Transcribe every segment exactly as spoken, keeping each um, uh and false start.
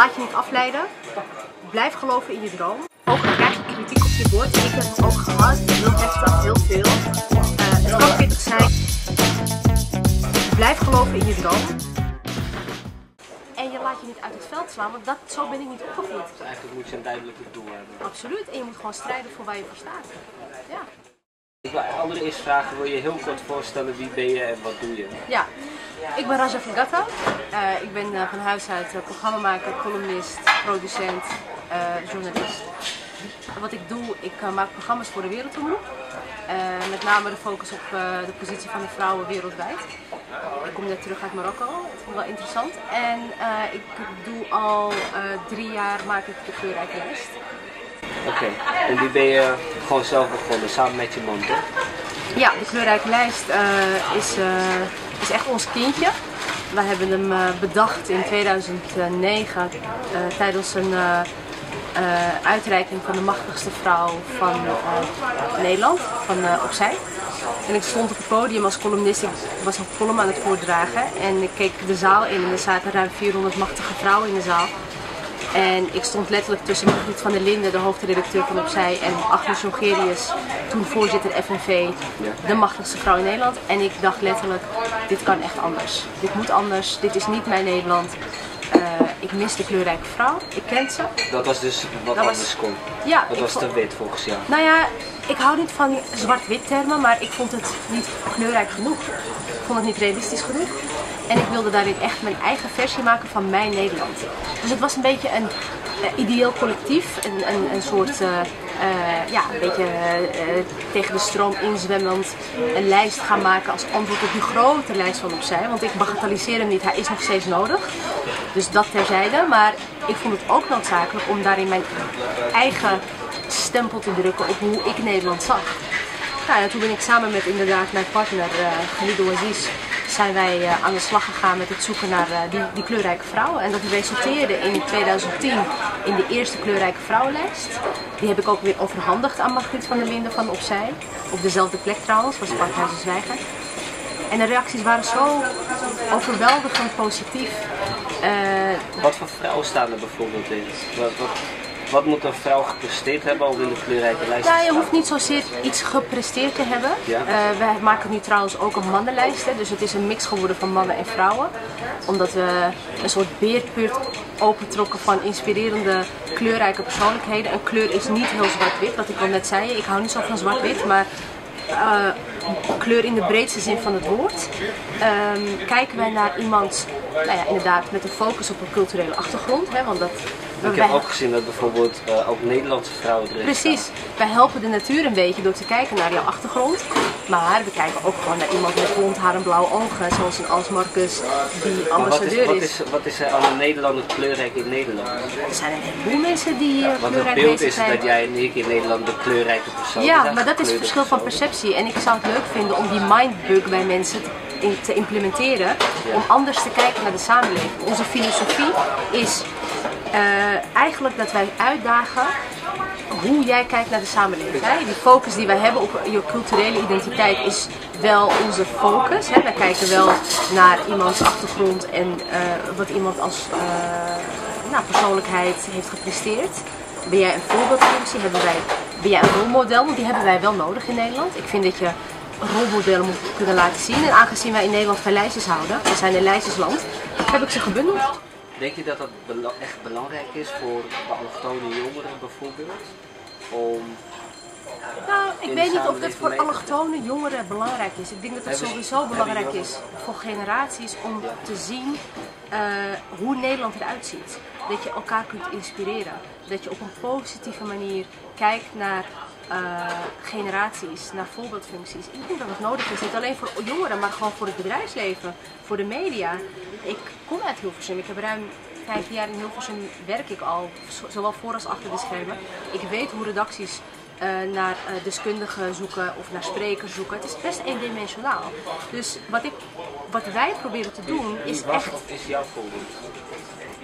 Laat je niet afleiden. Blijf geloven in je droom. Ook al krijg je kritiek op je bord. En ik heb het ook gehad. Ik wil echt heel veel. Uh, het kan pittig zijn. Blijf geloven in je droom. En je laat je niet uit het veld slaan, want dat, zo ben ik niet opgevoed. Dus eigenlijk moet je een duidelijke doel hebben. Absoluut. En je moet gewoon strijden voor waar je voor staat. Ja. Ik wil allereerst vragen, wil je heel kort voorstellen wie ben je en wat doe je? Ja, ik ben Raja Felgata. Uh, ik ben uh, van huis uit uh, programmamaker, columnist, producent, uh, journalist. Wat ik doe, ik uh, maak programma's voor de wereldomroep. Uh, met name de focus op uh, de positie van de vrouwen wereldwijd. Ik kom net terug uit Marokko, dat vond ik wel interessant. En uh, ik doe al uh, drie jaar maak ik de kleurrijke lijst. Oké, okay. En die ben je gewoon zelf begonnen, samen met je man, toch? Ja, de kleurrijke lijst uh, is, uh, is echt ons kindje. We hebben hem uh, bedacht in tweeduizend negen uh, tijdens een uh, uh, uitreiking van de machtigste vrouw van uh, Nederland, van uh, Opzij. En ik stond op het podium als columnist, ik was een column aan het voordragen en ik keek de zaal in en er zaten ruim vierhonderd machtige vrouwen in de zaal. En ik stond letterlijk tussen Margriet van der Linde, de hoofdredacteur van Opzij, en Agnes Jongerius, toen voorzitter F N V, de machtigste vrouw in Nederland. En ik dacht letterlijk, dit kan echt anders. Dit moet anders, dit is niet mijn Nederland. Uh, ik mis de kleurrijke vrouw, ik ken ze. Dat was dus wat dat anders was, kon. Ja, dat was te wit volgens jou. Nou ja, ik hou niet van zwart-wit termen, maar ik vond het niet kleurrijk genoeg. Ik vond het niet realistisch genoeg. En ik wilde daarin echt mijn eigen versie maken van mijn Nederland. Dus het was een beetje een uh, ideeel collectief. Een, een, een soort, uh, uh, ja, een beetje uh, uh, tegen de stroom inzwemmend een lijst gaan maken als antwoord op die grote lijst van Opzij. Want ik bagatelliseer hem niet, hij is nog steeds nodig. Dus dat terzijde. Maar ik vond het ook noodzakelijk om daarin mijn eigen stempel te drukken op hoe ik Nederland zag. Nou, en toen ben ik samen met inderdaad mijn partner uh, Glido Aziz zijn wij uh, aan de slag gegaan met het zoeken naar uh, die, die kleurrijke vrouwen. En dat resulteerde in tweeduizend tien in de eerste kleurrijke vrouwenlijst. Die heb ik ook weer overhandigd aan Margriet van der Linde van Opzij. Op dezelfde plek trouwens, was Parkhuis en Zwijger. En de reacties waren zo overweldigend positief. Uh, wat voor vrouwen staan er bijvoorbeeld in? Wat, wat... Wat moet een vrouw gepresteerd hebben om in de kleurrijke lijst te staan? Ja, je hoeft niet zozeer iets gepresteerd te hebben. Ja. Uh, wij maken nu trouwens ook een mannenlijst. Dus het is een mix geworden van mannen en vrouwen. Omdat we een soort beerput opentrokken van inspirerende kleurrijke persoonlijkheden. En kleur is niet heel zwart-wit, wat ik al net zei. Ik hou niet zo van zwart-wit, maar... Uh, kleur in de breedste zin van het woord. Um, kijken wij naar iemand, nou ja, inderdaad met een focus op een culturele achtergrond. Hè, want dat, ik heb ook gezien dat bijvoorbeeld uh, ook Nederlandse vrouwen erin Precies. Staan. Wij helpen de natuur een beetje door te kijken naar jouw achtergrond. Maar we kijken ook gewoon naar iemand met blond haar en blauwe ogen. Zoals een Alsmarkus die ambassadeur wat is, is. Wat is. Wat is er aan een Nederlander kleurrijk in Nederland? Er zijn een heleboel mensen die ja, want kleurrijk het beeld is zijn. Dat jij uniek in Nederland de kleurrijke persoon bent. Ja, maar dat is het verschil van perceptie. En ik zou het leuk vinden om die mindbug bij mensen te te implementeren, ja. Om anders te kijken naar de samenleving. Onze filosofie is uh, eigenlijk dat wij uitdagen hoe jij kijkt naar de samenleving. Hè? Die focus die wij hebben op je culturele identiteit is wel onze focus. Hè? Wij kijken wel naar iemands achtergrond en uh, wat iemand als uh, nou, persoonlijkheid heeft gepresteerd. Ben jij een voorbeeldfunctie? Hebben wij, ben jij een rolmodel? Want die hebben wij wel nodig in Nederland. Ik vind dat je rolmodellen moeten kunnen laten zien. En aangezien wij in Nederland geen lijstjes houden, we zijn een lijstjesland, heb ik ze gebundeld. Denk je dat dat bela- echt belangrijk is voor de allochtone jongeren bijvoorbeeld? Om nou, ik weet niet of dat voor allochtone jongeren belangrijk is. Ik denk dat het sowieso belangrijk is voor generaties om te zien uh, hoe Nederland eruit ziet. Dat je elkaar kunt inspireren. Dat je op een positieve manier kijkt naar Uh, generaties, naar voorbeeldfuncties. Ik denk dat het nodig is, niet alleen voor jongeren, maar gewoon voor het bedrijfsleven, voor de media. Ik kom uit Hilversum, ik heb ruim vijf jaar in Hilversum werk ik al, zowel voor als achter de schermen. Ik weet hoe redacties uh, naar uh, deskundigen zoeken of naar sprekers zoeken. Het is best eendimensionaal. Dus wat, ik, wat wij proberen te doen is echt... Of is jouw voorbeeld?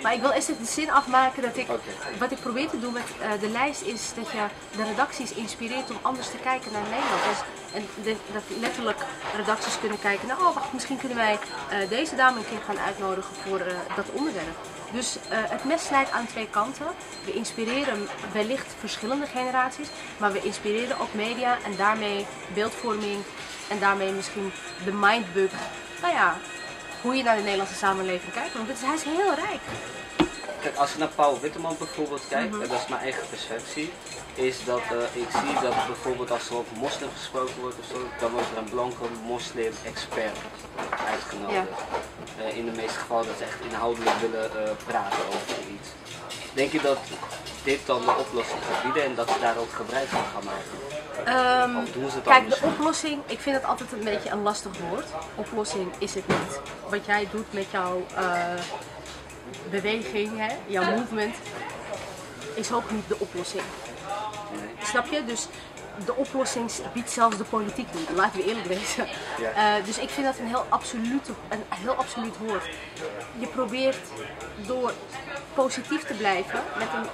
Maar ik wil eerst de zin afmaken dat ik, okay. Wat ik probeer te doen met uh, de lijst is dat je de redacties inspireert om anders te kijken naar Nederland. Dus, en de, dat letterlijk redacties kunnen kijken, nou oh, wacht, misschien kunnen wij uh, deze dame een keer gaan uitnodigen voor uh, dat onderwerp. Dus uh, het mes snijdt aan twee kanten. We inspireren wellicht verschillende generaties, maar we inspireren ook media en daarmee beeldvorming en daarmee misschien de mindbug. Nou ja, hoe je naar de Nederlandse samenleving kijkt, want hij is heel rijk. Kijk, als ik naar Paul Witteman bijvoorbeeld kijk, mm-hmm. en dat is mijn eigen perceptie, is dat uh, ik zie dat bijvoorbeeld als er over moslim gesproken wordt of zo, dan wordt er een blanke moslim-expert uitgenodigd. Ja. Uh, in de meeste gevallen dat ze echt inhoudelijk willen uh, praten over iets. Denk je dat dit dan de oplossing gaat bieden en dat ze daar ook gebruik van gaan maken? Um, kijk, de oplossing, ik vind het altijd een beetje een lastig woord. Oplossing is het niet. Wat jij doet met jouw uh, beweging, hè, jouw movement, is ook niet de oplossing. Nee. Snap je? Dus de oplossing biedt zelfs de politiek niet, laten we eerlijk wezen. Ja. Uh, dus ik vind dat een heel, absolute, een heel absoluut woord. Je probeert door positief te blijven met een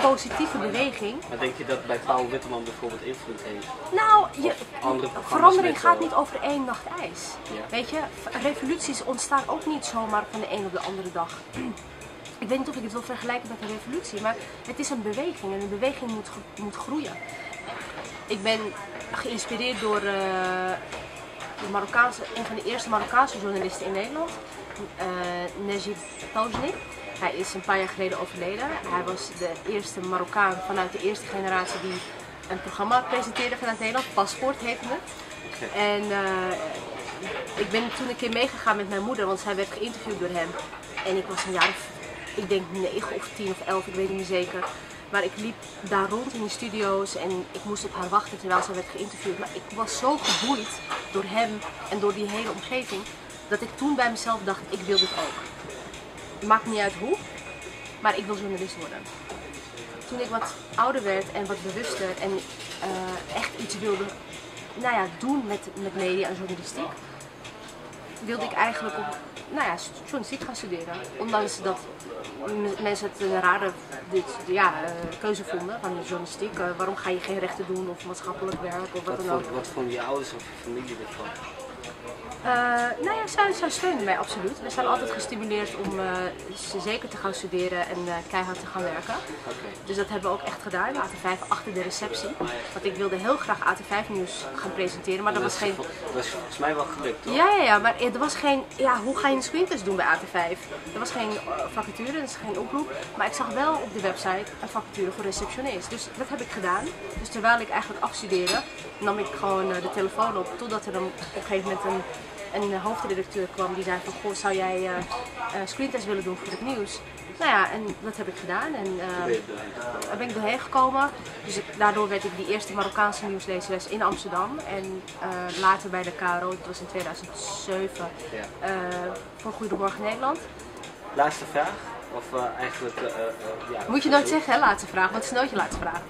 positieve beweging. Maar denk je dat bij Paul Witteman bijvoorbeeld invloed heeft? Nou, je, andere verandering gaat niet over één nacht ijs. Ja. Weet je, revoluties ontstaan ook niet zomaar van de een op de andere dag. Ik weet niet of ik het wil vergelijken met een revolutie, maar het is een beweging en een beweging moet, moet groeien. Ik ben geïnspireerd door uh, de Marokkaanse, een van de eerste Marokkaanse journalisten in Nederland, uh, Najib Toznik. Hij is een paar jaar geleden overleden. Hij was de eerste Marokkaan vanuit de eerste generatie die een programma presenteerde vanuit Nederland. Paspoort heette het. En uh, ik ben toen een keer meegegaan met mijn moeder, want zij werd geïnterviewd door hem. En ik was een jaar of, ik denk negen of tien of elf, ik weet het niet zeker. Maar ik liep daar rond in die studio's en ik moest op haar wachten terwijl zij werd geïnterviewd. Maar ik was zo geboeid door hem en door die hele omgeving, dat ik toen bij mezelf dacht, ik wil dit ook. Maakt niet uit hoe, maar ik wil journalist worden. Toen ik wat ouder werd en wat bewuster en uh, echt iets wilde nou ja, doen met, met media en journalistiek, wilde ik eigenlijk op, nou ja, journalistiek gaan studeren. Ondanks dat mensen het een rare dit, ja, uh, keuze vonden van journalistiek. Uh, waarom ga je geen rechten doen of maatschappelijk werk of wat, wat dan ook. Wat vonden je ouders of je familie ervan? Uh, nou ja, zij, zij steunen mij absoluut. We zijn altijd gestimuleerd om uh, zeker te gaan studeren en uh, keihard te gaan werken. Okay. Dus dat hebben we ook echt gedaan, de A T vijf achter de receptie. Want ik wilde heel graag A T vijf nieuws gaan presenteren, maar dat, dat was geen... Dat is volgens mij wel gelukt, toch? Ja, ja, ja, maar er was geen... Ja, hoe ga je een screentest doen bij A T vijf? Er was geen vacature, er was geen oproep. Maar ik zag wel op de website een vacature voor receptionist. Dus dat heb ik gedaan. Dus terwijl ik eigenlijk afstudeerde, nam ik gewoon uh, de telefoon op, totdat er een, op een gegeven moment een... een hoofdredacteur kwam die zei van, goh, zou jij uh, uh, screentest willen doen voor het nieuws? Nou ja, en dat heb ik gedaan en uh, daar ben ik doorheen gekomen. Dus ik, daardoor werd ik die eerste Marokkaanse nieuwslezeres in Amsterdam. En uh, later bij de K R O, dat was in tweeduizend zeven, uh, voor Goedemorgen Nederland. Laatste vraag? Of uh, eigenlijk... Uh, uh, ja, moet je nooit zeggen, hè, laatste vraag, want het is nooit je laatste vraag.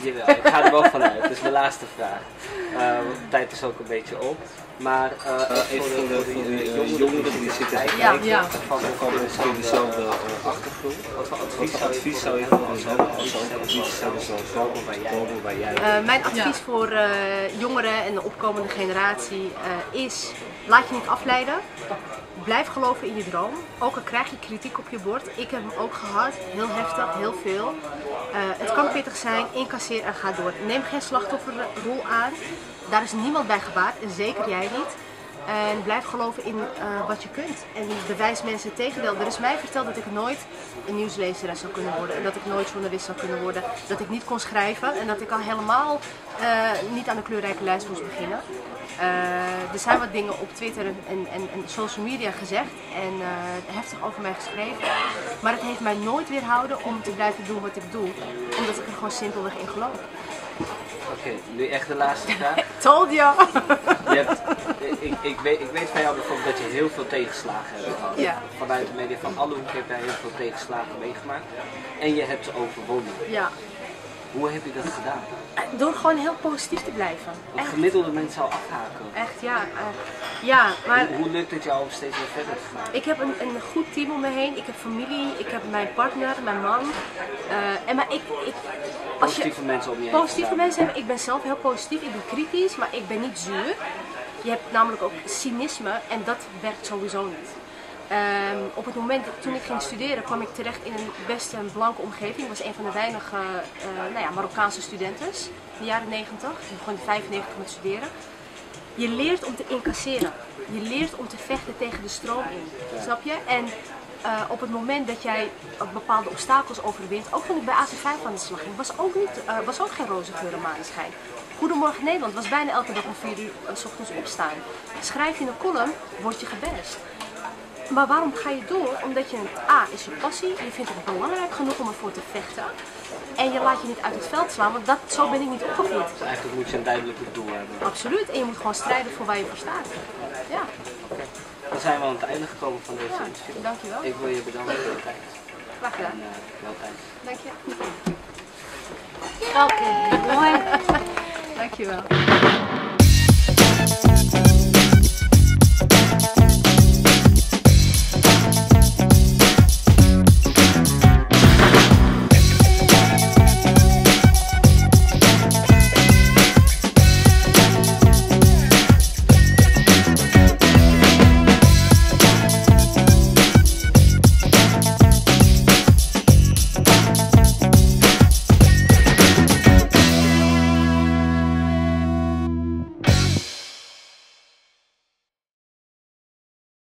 Jawel, ik ga er wel vanuit. Het is mijn laatste vraag. Uh, de tijd is ook een beetje op. Maar uh, uh, even voor de, de, de, de, de, de jongeren die zitten te kijken, van misschien dezelfde achtergrond. Wat voor advies, wat advies zou je voor jezelf? Mijn advies voor uh, jongeren en de opkomende generatie uh, is, laat je niet afleiden. Blijf geloven in je droom. Ook al krijg je kritiek op je bord. Ik heb hem ook gehad. Heel heftig, heel veel. Uh, het kan pittig zijn. Incasseer en ga door. Neem geen slachtofferrol aan. Daar is niemand bij gebaat. En zeker jij niet. En blijf geloven in uh, wat je kunt. En bewijs mensen het tegendeel. Er is mij verteld dat ik nooit een nieuwslezeres zou kunnen worden. En dat ik nooit journalist zou kunnen worden. Dat ik niet kon schrijven. En dat ik al helemaal uh, niet aan de kleurrijke lijst moest beginnen. Uh, er zijn wat dingen op Twitter en, en, en social media gezegd en uh, heftig over mij geschreven. Maar het heeft mij nooit weerhouden om te blijven doen wat ik doe. Omdat ik er gewoon simpelweg in geloof. Oké, okay, nu echt de laatste vraag. Told you! Je hebt, ik, ik, weet, ik weet van jou bijvoorbeeld dat je heel veel tegenslagen hebt gehad. Yeah. Vanuit de media van alle hoeken heb jij heel veel tegenslagen meegemaakt. En je hebt ze overwonnen. Yeah. Hoe heb je dat gedaan? Door gewoon heel positief te blijven. Want gemiddelde mensen al afhaken. Echt, ja. Uh, ja maar, hoe, hoe lukt het jou om steeds weer verder te gaan? Ik heb een, een goed team om me heen. Ik heb familie, ik heb mijn partner, mijn man. Uh, en maar ik, ik, als positieve je, mensen om je heen. Positieve mensen hebben. Ik ben zelf heel positief. Ik ben kritisch, maar ik ben niet zuur. Je hebt namelijk ook cynisme en dat werkt sowieso niet. Um, op het moment toen ik ging studeren kwam ik terecht in een best een blanke omgeving. Ik was een van de weinige uh, nou ja, Marokkaanse studentes in de jaren negentig. Ik begon in vijfennegentig met studeren. Je leert om te incasseren. Je leert om te vechten tegen de stroom in. Snap je? En uh, op het moment dat jij bepaalde obstakels overwint, ook toen ik bij A C vijf aan de slag ging, was ook, niet, uh, was ook geen roze geur en maneschijn. Goedemorgen Nederland was bijna elke dag om vier uur uh, 's ochtends opstaan. Schrijf je een column, word je gebest. Maar waarom ga je door? Omdat je, A, is je passie, je vindt het belangrijk genoeg om ervoor te vechten. En je laat je niet uit het veld slaan, want dat, zo ben ik niet opgevoed. Dus eigenlijk moet je een duidelijk doel hebben. Absoluut, en je moet gewoon strijden voor waar je voor staat. Ja. Okay. Dan zijn we aan het einde gekomen van deze ja, interview. Dankjewel. Ik wil je bedanken voor je tijd. Graag gedaan. En uh, wel tijd. Dank je. Oké, mooi. Dankjewel.